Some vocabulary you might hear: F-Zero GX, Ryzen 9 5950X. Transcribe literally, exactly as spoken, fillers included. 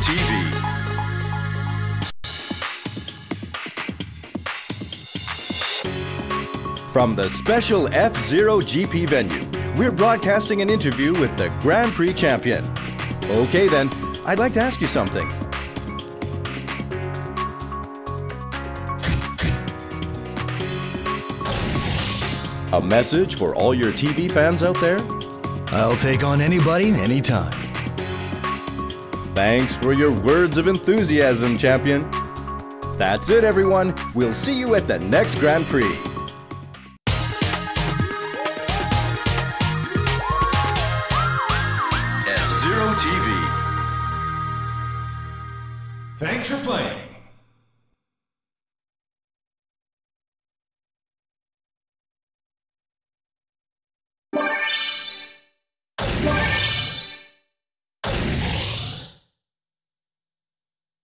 T V. From the special F-Zero G P venue, we're broadcasting an interview with the Grand Prix champion. Okay then, I'd like to ask you something. A message for all your T V fans out there? I'll take on anybody, anytime. Thanks for your words of enthusiasm, champion. That's it, everyone. We'll see you at the next Grand Prix. Thanks for playing. What?